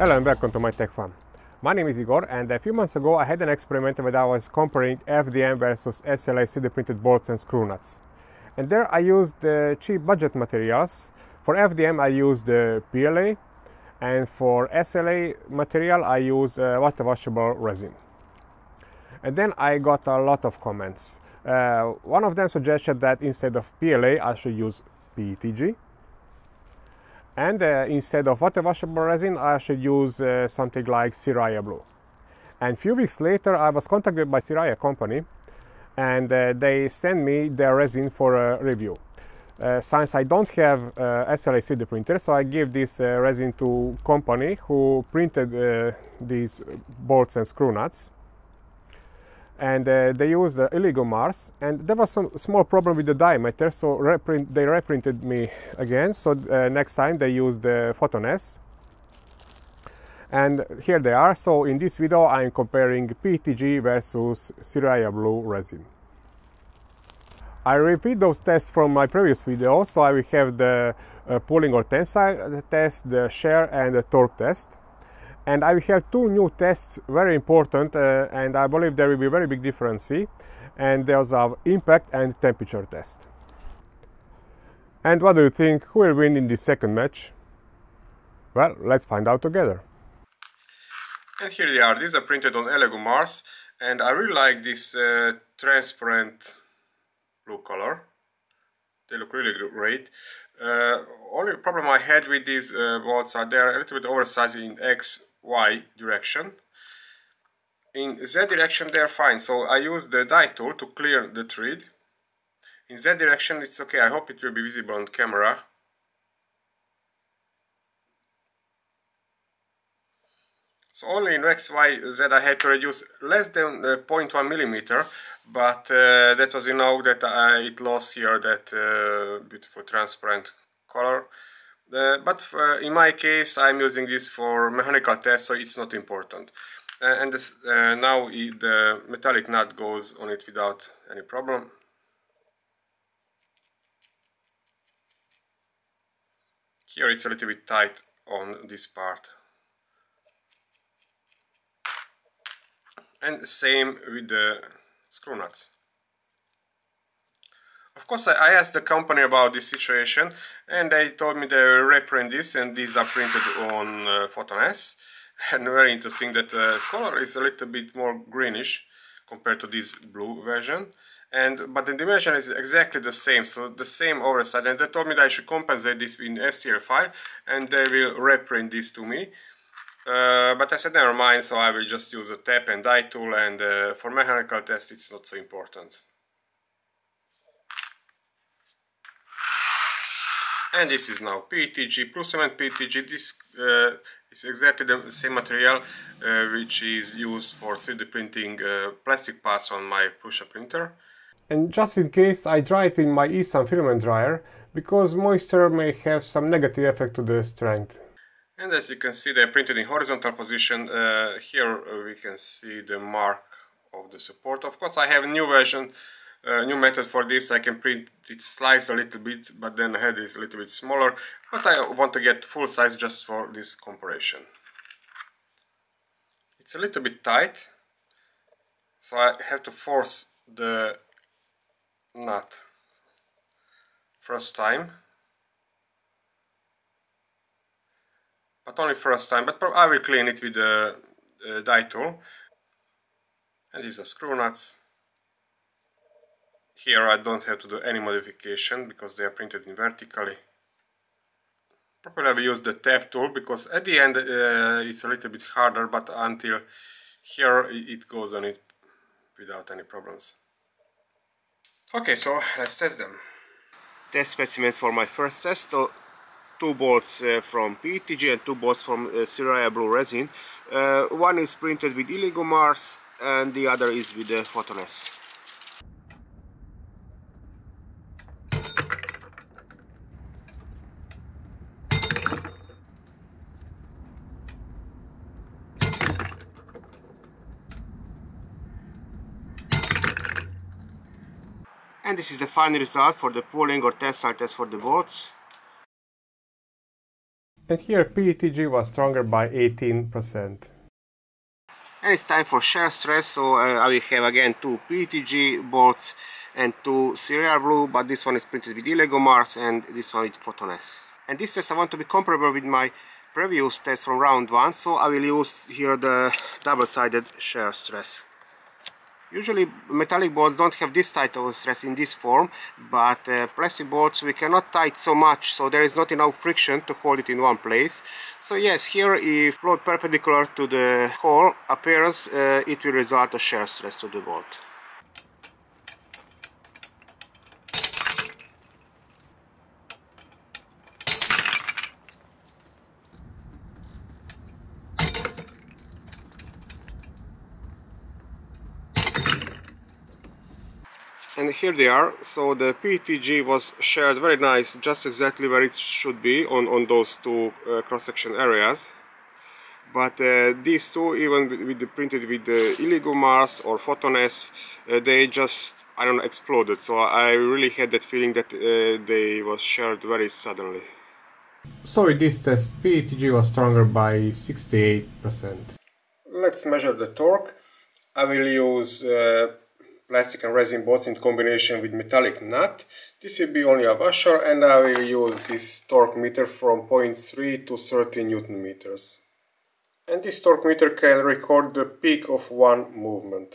Hello and welcome to MyTechFun. My name is Igor, and a few months ago I had an experiment where I was comparing FDM versus SLA CD printed bolts and screw nuts. And there I used the cheap budget materials. For FDM I used the PLA, and for SLA material I used water washable resin. And then I got a lot of comments. One of them suggested that instead of PLA I should use PETG. And instead of water washable resin, I should use something like Siraya Blue. And a few weeks later, I was contacted by Siraya company, and they sent me their resin for a review. Since I don't have SLA CD printer, so I gave this resin to company who printed these bolts and screw nuts. And they used Elegoo Mars, and there was some small problem with the diameter, so they reprinted me again. So next time they used the Photon S, and here they are. So in this video I am comparing PETG versus Siraya Blue resin. I repeat those tests from my previous video, so I will have the pulling or tensile test, the shear and the torque test. And I will have two new tests, very important, and I believe there will be a very big difference. And there's an impact and temperature test. And what do you think? Who will win in the second match? Well, let's find out together. And here they are. These are printed on Elegoo Mars, and I really like this transparent blue color. They look really great. Only problem I had with these bolts are they're a little bit oversized in X, Y direction. In Z direction they're fine, so I used the die tool to clear the thread. In Z direction it's okay, I hope it will be visible on camera. So only in X, Y, Z I had to reduce less than 0.1 millimeter, but that was enough that it lost here that beautiful transparent color. But in my case I'm using this for mechanical tests, so it's not important. And this, now the metallic nut goes on it without any problem. Here it's a little bit tight on this part. And same with the screw nuts. Of course I asked the company about this situation, and they told me they reprint this, and these are printed on Photon S. And very interesting that the color is a little bit more greenish compared to this blue version, but the dimension is exactly the same, so the same oversight. And they told me that I should compensate this in STL file, and they will reprint this to me. But I said never mind, so I will just use a tap and die tool, and for mechanical test it's not so important. And this is now PETG, Prusament PETG. This is exactly the same material which is used for 3D printing plastic parts on my Prusa printer. And just in case, I dry it with my eSun filament dryer, because moisture may have some negative effect to the strength. And as you can see, they are printed in horizontal position. Here we can see the mark of the support. Of course I have a new version, new method for this. I can print it sliced a little bit, but then the head is a little bit smaller. But I want to get full size just for this comparison. It's a little bit tight, so I have to force the nut first time. But only first time, but I will clean it with the die tool. And these are screw nuts. Here I don't have to do any modification because they are printed in vertically. Probably I will use the tap tool because at the end it's a little bit harder, but until here it goes on it without any problems. Okay, so let's test them. Test specimens for my first test. So two bolts from PETG and two bolts from Siraya Blue resin. One is printed with Elegoo Mars and the other is with the Photon S. And this is the final result for the pulling or tensile test for the bolts. And here PETG was stronger by 18%. And it's time for shear stress, so I will have again two PETG boards and two Siraya Blue, but this one is printed with Elegoo Mars and this one with Photon S. And this test I want to be comparable with my previous test from round 1, so I will use here the double-sided shear stress. Usually metallic boards don't have this type of stress in this form, but plastic boards we cannot tighten so much, so there is not enough friction to hold it in one place. So yes, here if load perpendicular to the hole appears, it will result a shear stress to the board. And here they are. So the PETG was shared very nice, just exactly where it should be on those two cross-section areas. But these two, even with the printed with the Elegoo Mars or Photon S, they just, I don't know, exploded. So I really had that feeling that they was shared very suddenly. So in this test PETG was stronger by 68%. Let's measure the torque. I will use plastic and resin boards in combination with metallic nut. This will be only a washer, and I will use this torque meter from 0.3 to 30 Newton meters. And this torque meter can record the peak of one movement.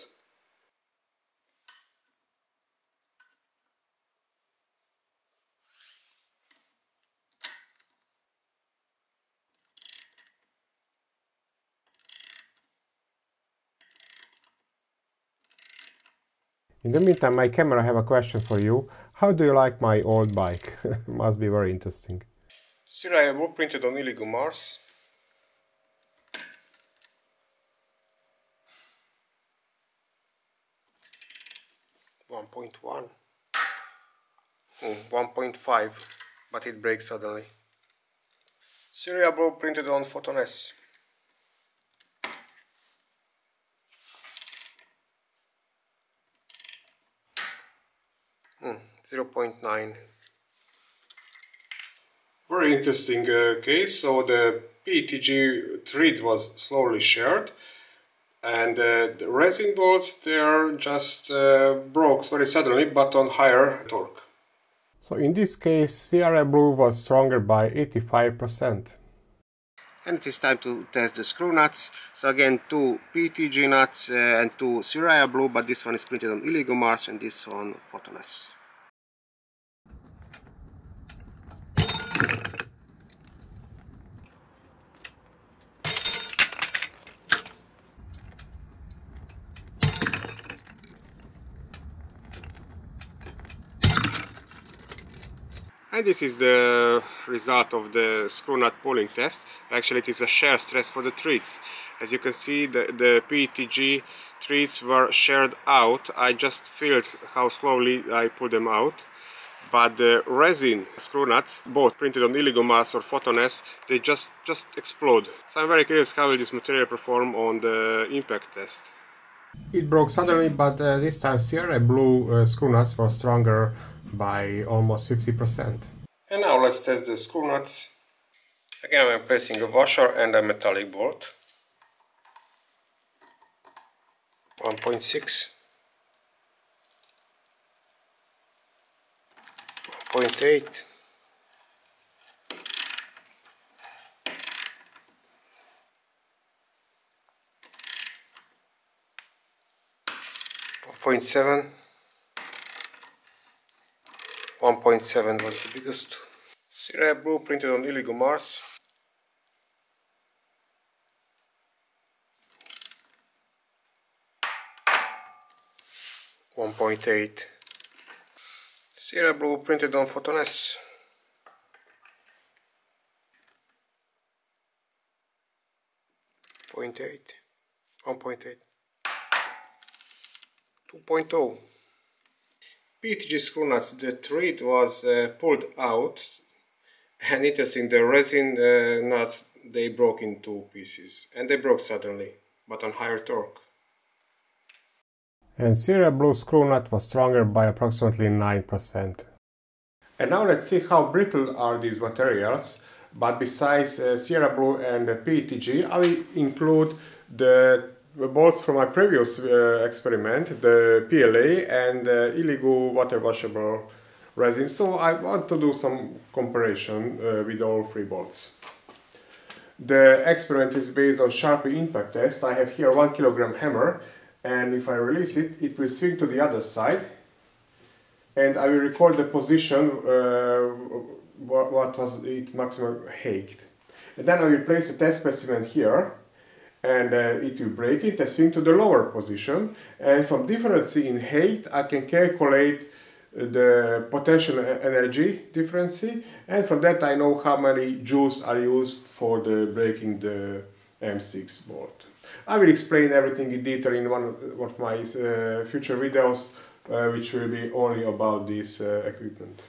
In the meantime, my camera have a question for you. How do you like my old bike? Must be very interesting. Siraya Blue printed on Elegoo Mars. .1, 1.5, but it breaks suddenly. Siraya Blue printed on Photon S. Hmm, 0.9. Very interesting case. So the PETG thread was slowly sheared, and the resin bolts there just broke very suddenly, but on higher torque. So in this case Siraya Blue was stronger by 85%. And it is time to test the screw nuts. So again, two PETG nuts and two Siraya Blue, but this one is printed on Elegoo Mars and this on Photon S. And this is the result of the screw nut pulling test. Actually, it is a shear stress for the threads. As you can see, the PETG threads were sheared out. I just felt how slowly I put them out. But the resin screw nuts, both printed on Elegoo Mars or Photon S, they just explode. So I'm very curious how will this material perform on the impact test. It broke suddenly, but this time Siraya Blue screw nuts were stronger by almost 50%. And now let's test the screw nuts. Again, I'm placing a washer and a metallic bolt. 1.6, 1.8, 1.7. 1.7 was the biggest. Siraya Blue printed on Elegoo Mars. .8. Siraya Blue printed on Photon S. .8. 1.8. 2.0. PETG screw nuts, the thread was pulled out, and interesting, the resin nuts, they broke in two pieces, and they broke suddenly, but on higher torque. And Siraya Blue screw nut was stronger by approximately 9%. And now let's see how brittle are these materials. but besides Sierra Blue and PETG, I will include the bolts from my previous experiment, the PLA and Elegoo water washable resin, so I want to do some comparison with all three bolts. The experiment is based on Sharpie impact test. I have here 1 kilogram hammer, and if I release it, it will swing to the other side, and I will record the position what was its maximum height. And then I will place the test specimen here, and it will break it and swing to the lower position, and from difference in height I can calculate the potential energy difference, and from that I know how many joules are used for the breaking the M6 bolt. I will explain everything in detail in one of my future videos, which will be only about this equipment.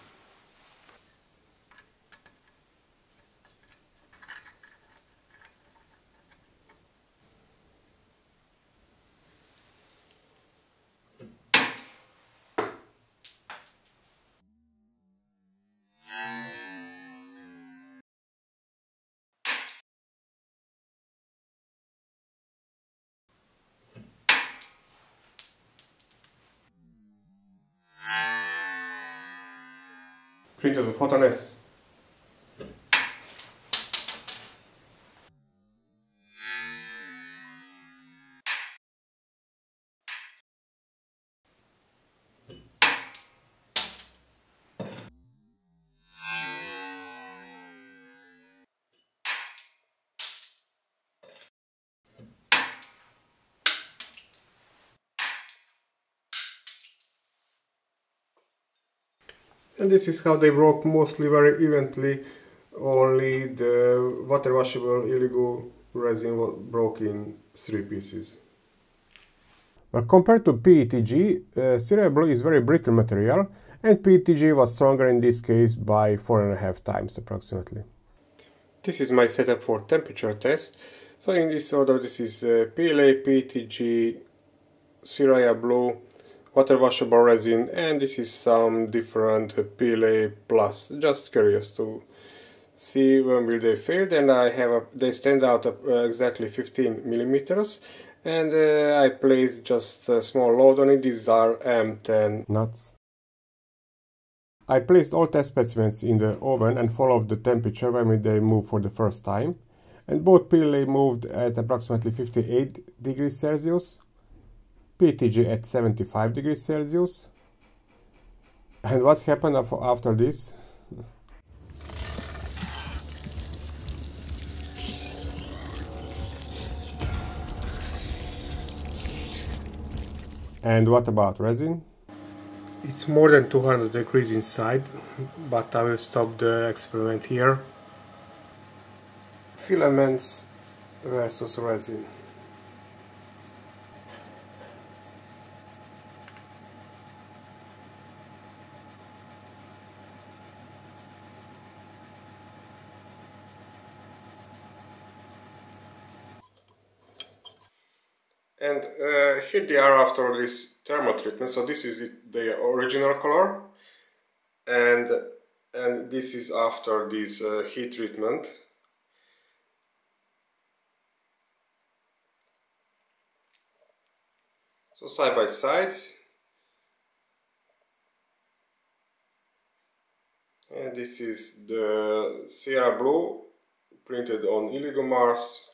Printed on Photon S. And this is how they broke, mostly very evenly, only the water washable Elegoo resin broke in 3 pieces. Well, compared to PETG, Siraya Blue is very brittle material, and PETG was stronger in this case by 4.5 times approximately. This is my setup for temperature test. So in this order, this is PLA, PETG, Siraya Blue, water washable resin, and this is some different PLA plus. Just curious to see when will they failed, and I have they stand out exactly 15 millimeters, and I placed just a small load on it. These are M10 nuts. I placed all test specimens in the oven and followed the temperature when they moved for the first time, and both PLA moved at approximately 58 degrees Celsius. PETG at 75 degrees Celsius. And what happened after this? And what about resin? It's more than 200 degrees inside, but I will stop the experiment here. Filaments versus resin. And here they are after this thermal treatment. So this is it, the original color, and this is after this heat treatment. So side by side, and this is the Sierra Blue printed on Elegoo Mars.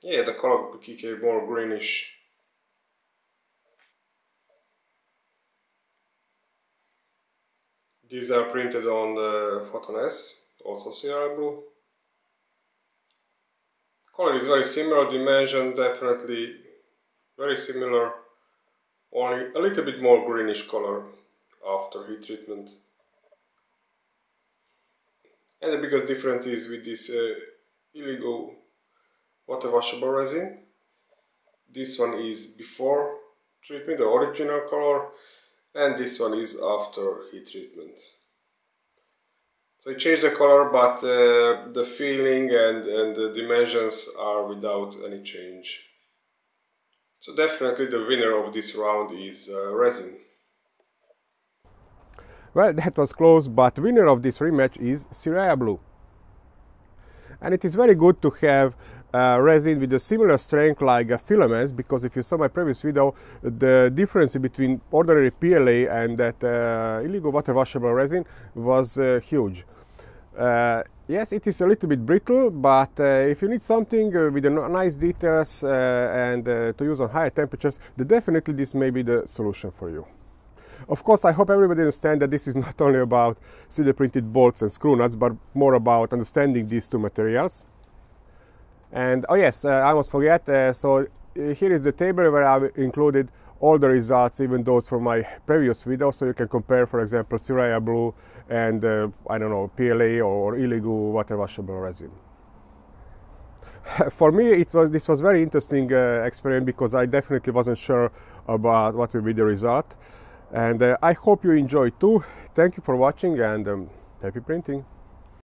Yeah, the color became more greenish. These are printed on the Photon S, also Sierra Blue. Color is very similar, dimension definitely very similar, only a little bit more greenish color after heat treatment. And the biggest difference is with this Elegoo water washable resin. This one is before treatment, the original color, and this one is after heat treatment. So it changed the color, but the feeling and the dimensions are without any change. So definitely the winner of this round is resin. Well, that was close, but winner of this rematch is Siraya Blue. And it is very good to have resin with a similar strength like filaments, because if you saw my previous video, the difference between ordinary PLA and that Elegoo water washable resin was huge. Yes, it is a little bit brittle, but if you need something with nice details and to use on higher temperatures, then definitely this may be the solution for you. Of course, I hope everybody understands that this is not only about 3D printed bolts and screw nuts, but more about understanding these two materials. And oh yes, I almost forget, so here is the table where I included all the results, even those from my previous video, so you can compare, for example, Siraya Blue and I don't know, PLA or Elegoo water washable resin. For me, this was very interesting experiment, because I definitely wasn't sure about what will be the result, and I hope you enjoy too. Thank you for watching, and happy printing.